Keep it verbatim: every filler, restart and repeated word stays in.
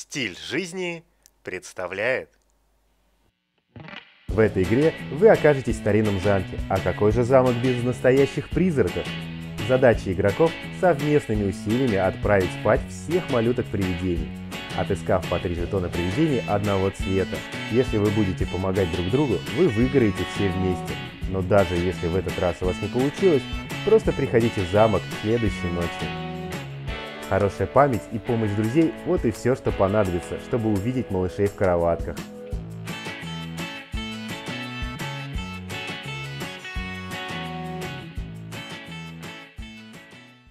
Стиль жизни представляет. В этой игре вы окажетесь в старинном замке. А какой же замок без настоящих призраков? Задача игроков – совместными усилиями отправить спать всех малюток-привидений, отыскав по три жетона привидений одного цвета. Если вы будете помогать друг другу, вы выиграете все вместе. Но даже если в этот раз у вас не получилось, просто приходите в замок следующей ночью. Хорошая память и помощь друзей – вот и все, что понадобится, чтобы увидеть малышей в кроватках.